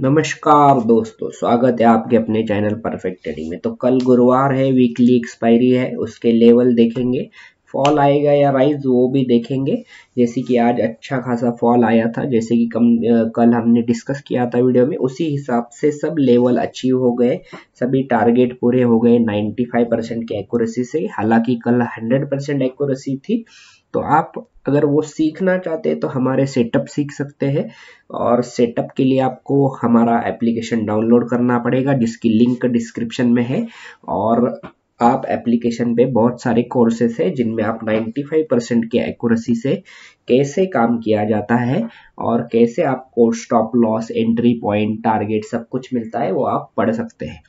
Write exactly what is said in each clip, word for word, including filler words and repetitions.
नमस्कार दोस्तों, स्वागत है आपके अपने चैनल परफेक्ट ट्रेडिंग में। तो कल गुरुवार है, वीकली एक्सपायरी है, उसके लेवल देखेंगे, फॉल आएगा या राइज वो भी देखेंगे। जैसे कि आज अच्छा खासा फॉल आया था, जैसे कि कम कल हमने डिस्कस किया था वीडियो में, उसी हिसाब से सब लेवल अचीव हो गए, सभी टारगेट पूरे हो गए पचानवे परसेंट की एक्यूरेसी से। हालांकि कल सौ परसेंट एक्यूरेसी थी, तो आप अगर वो सीखना चाहते हैं तो हमारे सेटअप सीख सकते हैं। और सेटअप के लिए आपको हमारा एप्लीकेशन डाउनलोड करना पड़ेगा, जिसकी लिंक डिस्क्रिप्शन में है। और आप एप्लीकेशन पे बहुत सारे कोर्सेस है जिनमें आप पचानवे परसेंट की एक्यूरेसी से कैसे काम किया जाता है और कैसे आपको stop loss, entry point, target सब कुछ मिलता है, वो आप पढ़ सकते हैं।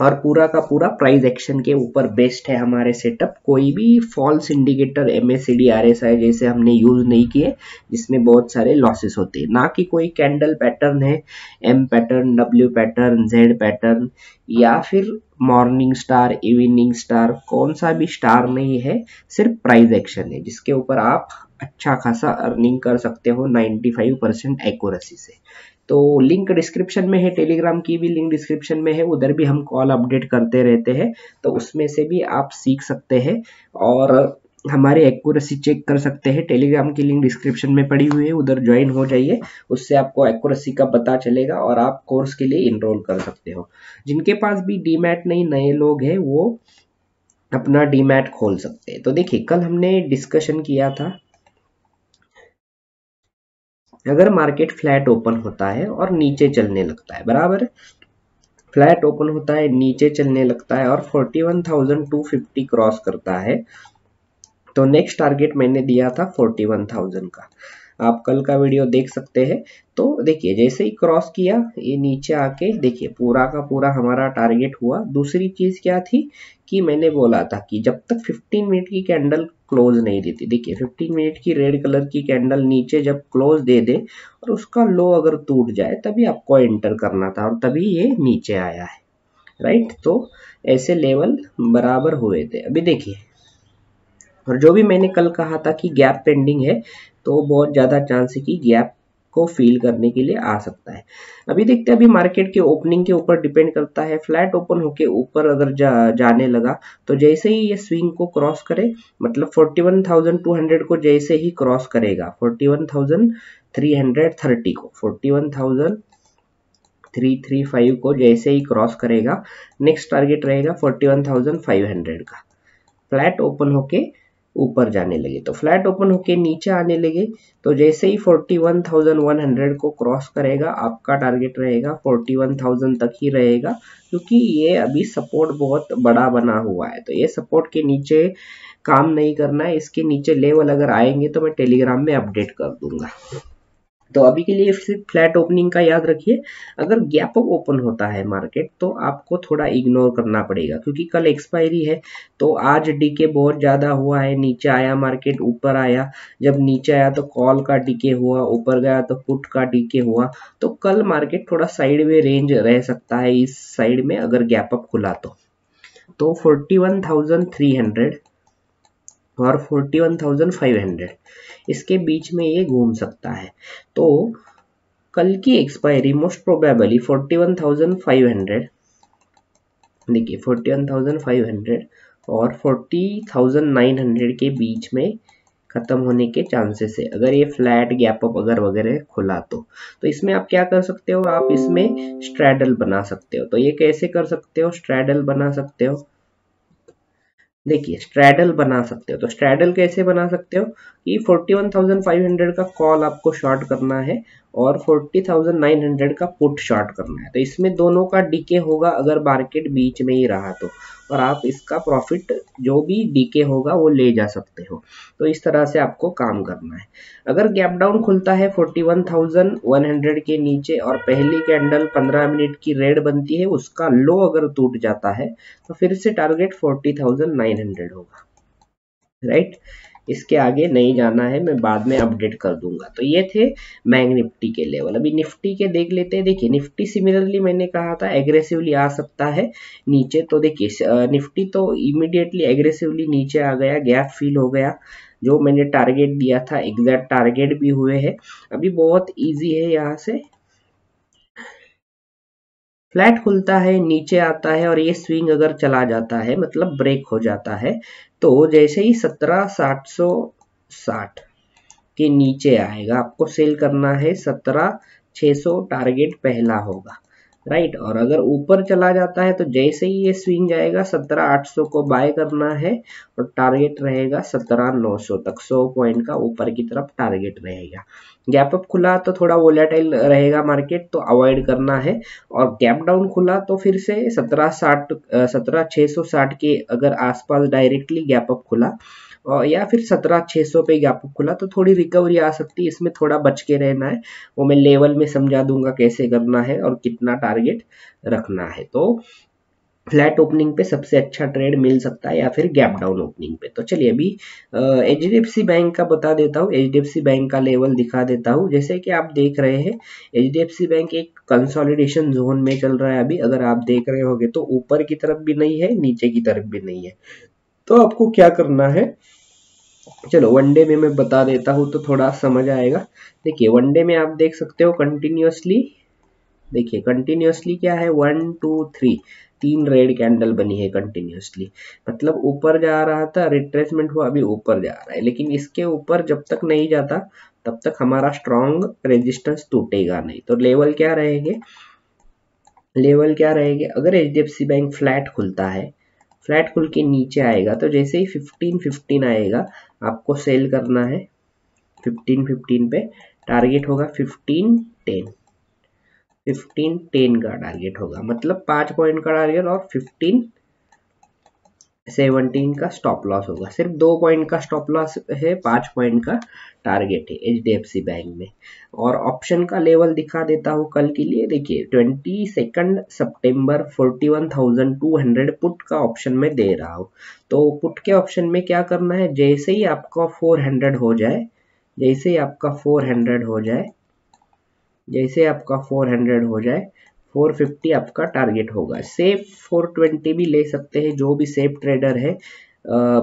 और पूरा का पूरा प्राइस एक्शन के ऊपर बेस्ड है हमारे सेटअप। कोई भी false indicator, M A C D, R S I जैसे हमने यूज नहीं किए, जिसमें बहुत सारे लॉसेस होते हैं। ना कि कोई कैंडल पैटर्न है, M pattern, W pattern, Z pattern या फिर मॉर्निंग स्टार, इवनिंग स्टार, कौन सा भी स्टार नहीं है, सिर्फ प्राइस एक्शन है जिसके ऊपर आप अच्छा खासा अर्निंग कर सकते हो पचानवे परसेंट एक्यूरेसी से। तो लिंक डिस्क्रिप्शन में है, टेलीग्राम की भी लिंक डिस्क्रिप्शन में है, उधर भी हम कॉल अपडेट करते रहते हैं, तो उसमें से भी आप सीख सकते हैं और हमारे एक्यूरेसी चेक कर सकते हैं। टेलीग्राम की लिंक डिस्क्रिप्शन में पड़ी हुई है, उधर ज्वाइन हो जाइए, उससे आपको एक्यूरेसी का पता चलेगा और आप कोर्स के लिए इनरोल कर सकते हो। जिनके पास भी डीमैट नहीं, नए लोग हैं, वो अपना डीमैट खोल सकते हैं। तो देखिए, कल हमने डिस्कशन किया था, अगर मार्केट फ्लैट ओपन होता है और नीचे चलने लगता है, बराबर फ्लैट ओपन होता है, नीचे चलने लगता है और इकतालीस हज़ार दो सौ पचास क्रॉस करता है, तो नेक्स्ट टारगेट मैंने दिया था इकतालीस हज़ार का, आप कल का वीडियो देख सकते हैं। तो देखिए, जैसे ही क्रॉस किया ये नीचे आके, देखिए पूरा का पूरा हमारा टारगेट हुआ। दूसरी चीज क्या थी कि मैंने बोला था कि जब तक पंद्रह मिनट की कैंडल क्लोज नहीं देती, देखिए पंद्रह मिनट की रेड कलर की कैंडल नीचे जब क्लोज दे दे और उसका लो अगर टूट जाए, तभी आपको एंटर करना था और तभी ये नीचे आया है, राइट। तो ऐसे लेवल बराबर हुए थे। अभी देखिए, और जो भी मैंने कल कहा था कि गैप पेंडिंग है, तो बहुत ज्यादा चांस है कि गैप को फील करने के लिए आ सकता है। अभी देखते हैं, अभी मार्केट के ओपनिंग के ऊपर डिपेंड करता है। फ्लैट ओपन होके ऊपर अगर जा, जाने लगा, तो जैसे ही ये स्विंग को क्रॉस करे, मतलब इकतालीस हज़ार दो सौ को जैसे ही क्रॉस करेगा, इकतालीस हज़ार तीन सौ तीस को, इकतालीस हज़ार तीन सौ पैंतीस को जैसे ही क्रॉस करेगा, नेक्स्ट टारगेट रहेगा इकतालीस हज़ार पाँच सौ का। फ्लैट ओपन होके ऊपर जाने लगे, तो फ्लैट ओपन होके नीचे आने लगे, तो जैसे ही इकतालीस हज़ार एक सौ को क्रॉस करेगा, आपका टारगेट रहेगा इकतालीस हज़ार तक ही रहेगा, क्योंकि ये अभी सपोर्ट बहुत बड़ा बना हुआ है, तो ये सपोर्ट के नीचे काम नहीं करना है। इसके नीचे लेवल अगर आएंगे तो मैं टेलीग्राम में अपडेट कर दूंगा। तो अभी के लिए सिर्फ फ्लैट ओपनिंग का याद रखिए। अगर गैप अप ओपन होता है मार्केट, तो आपको थोड़ा इग्नोर करना पड़ेगा, क्योंकि कल एक्सपायरी है, तो आज डीके बहुत ज़्यादा हुआ है। नीचे आया मार्केट, ऊपर आया, जब नीचे आया तो कॉल का डीके हुआ, ऊपर गया तो पुट का डीके हुआ। तो कल मार्केट थोड़ा साइड में रेंज रह सकता है, इस साइड में अगर गैप अप खुला तो तो इकतालीस हज़ार तीन सौ और इकतालीस हज़ार पाँच सौ इसके बीच में ये घूम सकता है। तो कल की एक्सपायरी मोस्ट प्रोबेबली इकतालीस हज़ार पाँच सौ, देखिए इकतालीस हज़ार पाँच सौ और चालीस हज़ार नौ सौ के बीच में खत्म होने के चांसेस है, अगर ये फ्लैट गैप अप अगर वगैरह खुला तो। तो इसमें आप क्या कर सकते हो, आप इसमें स्ट्रैडल बना सकते हो। तो ये कैसे कर सकते हो, स्ट्रैडल बना सकते हो, देखिए स्ट्रैडल बना सकते हो। तो स्ट्रैडल कैसे बना सकते हो कि इकतालीस हज़ार पाँच सौ का कॉल आपको शॉर्ट करना है और चालीस हज़ार नौ सौ का पुट शॉर्ट करना है, तो इसमें दोनों का डीके होगा अगर मार्केट बीच में ही रहा तो, और आप इसका प्रॉफिट जो भी डीके होगा वो ले जा सकते हो। तो इस तरह से आपको काम करना है। अगर गैप डाउन खुलता है इकतालीस हज़ार एक सौ के नीचे और पहली कैंडल पंद्रह मिनट की रेड बनती है, उसका लो अगर टूट जाता है, तो फिर से टारगेट चालीस हज़ार नौ सौ होगा, राइट। इसके आगे नहीं जाना है, मैं बाद में अपडेट कर दूंगा। तो ये थे बैंक निफ्टी के लेवल। अभी निफ्टी के देख लेते हैं। देखिए निफ्टी सिमिलरली मैंने कहा था एग्रेसिवली आ सकता है नीचे, तो देखिए निफ्टी तो इमीडिएटली एग्रेसिवली नीचे आ गया, गैप फील हो गया, जो मैंने टारगेट दिया था एग्जैक्ट टारगेट भी हुए है। अभी बहुत ईजी है यहाँ से फ्लैट खुलता है, नीचे आता है और ये स्विंग अगर चला जाता है मतलब ब्रेक हो जाता है, तो जैसे ही सत्रह सात सौ साठ के नीचे आएगा आपको सेल करना है। सत्रह छः सौ टारगेट पहला होगा, राइट। और अगर ऊपर चला जाता है तो जैसे ही ये स्विंग जाएगा सत्रह आठ सौ को बाय करना है और टारगेट रहेगा सत्रह नौ सौ तक, सौ पॉइंट का ऊपर की तरफ टारगेट रहेगा। गैप अप खुला तो थोड़ा वोलेटाइल रहेगा मार्केट, तो अवॉइड करना है। और गैप डाउन खुला तो फिर से सत्रह साठ सत्रह छः सौ साठ के अगर आसपास डायरेक्टली गैप अप खुला और या फिर सत्रह छः सौ पे गैप अप खुला तो थोड़ी रिकवरी आ सकती है। इसमें थोड़ा बच के रहना है, वो मैं लेवल में समझा दूंगा कैसे करना है और कितना टारगेट रखना है। तो फ्लैट ओपनिंग पे सबसे अच्छा ट्रेड मिल सकता है या फिर गैप डाउन ओपनिंग पे। तो चलिए अभी H D F C bank का बता देता हूँ, H D F C bank का लेवल दिखा देता हूँ। जैसे कि आप देख रहे हैं H D F C bank एक कंसोलिडेशन जोन में चल रहा है अभी, अगर आप देख रहे होंगे तो ऊपर की तरफ भी नहीं है, नीचे की तरफ भी नहीं है। तो आपको क्या करना है, चलो वनडे में मैं बता देता हूँ तो थोड़ा समझ आएगा। देखिए वनडे में आप देख सकते हो कंटिन्यूसली, देखिए कंटिन्यूसली क्या है, वन टू थ्री तीन रेड कैंडल बनी है कंटिन्यूसली, मतलब ऊपर जा रहा था, रिट्रेसमेंट हुआ, अभी ऊपर जा रहा है। लेकिन इसके ऊपर जब तक नहीं जाता तब तक हमारा स्ट्रांग रेजिस्टेंस टूटेगा नहीं। तो लेवल क्या रहेंगे, लेवल क्या रहेंगे, अगर H D F C bank flat खुलता है, फ्लैट खुल के नीचे आएगा तो जैसे ही फिफ्टीन फिफ्टीन आएगा आपको सेल करना है। फिफ्टीन फिफ्टीन पे टारगेट होगा, फिफ्टीन टेन फिफ्टीन टेन का टारगेट होगा, मतलब पाँच पॉइंट का टारगेट और फिफ्टीन सेवनटीन का स्टॉप लॉस होगा। सिर्फ दो पॉइंट का स्टॉप लॉस है, पाँच पॉइंट का टारगेट है H D F C bank में। और ऑप्शन का लेवल दिखा देता हूँ कल के लिए। देखिए ट्वेंटी सेकेंड सितंबर forty one thousand two hundred put का ऑप्शन में दे रहा हूँ। तो पुट के ऑप्शन में क्या करना है, जैसे ही आपका फोर हंड्रेड हो जाए, जैसे ही आपका फोर हंड्रेड हो जाए जैसे आपका फोर हंड्रेड हो जाए, फोर फिफ्टी आपका टारगेट होगा। सेफ फोर ट्वेंटी भी ले सकते हैं, जो भी सेफ ट्रेडर है,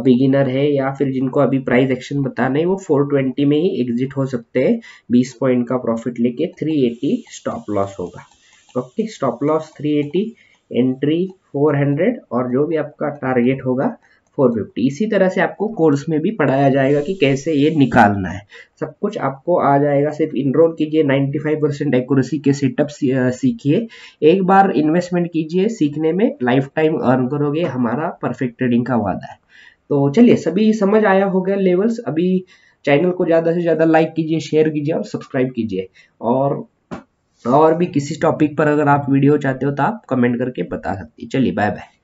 बिगिनर है या फिर जिनको अभी प्राइस एक्शन बताना है, वो फोर ट्वेंटी में ही एग्जिट हो सकते हैं बीस पॉइंट का प्रॉफिट लेके। थ्री एटी स्टॉप लॉस होगा, okay. Stop loss three eighty, entry four hundred और जो भी आपका टारगेट होगा फोर फिफ्टी। इसी तरह से आपको कोर्स में भी पढ़ाया जाएगा कि कैसे ये निकालना है, सब कुछ आपको आ जाएगा। सिर्फ इनरोल कीजिए, नाइंटी फाइव परसेंट एक्यूरेसी के सेटअप सीखिए, एक बार इन्वेस्टमेंट कीजिए, सीखने में लाइफ टाइम अर्न करोगे, हमारा परफेक्ट ट्रेडिंग का वादा है। तो चलिए सभी समझ आया होगा लेवल्स। अभी चैनल को ज़्यादा से ज़्यादा लाइक कीजिए, शेयर कीजिए और सब्सक्राइब कीजिए। और और भी किसी टॉपिक पर अगर आप वीडियो चाहते हो तो आप कमेंट करके बता सकती। चलिए बाय बाय।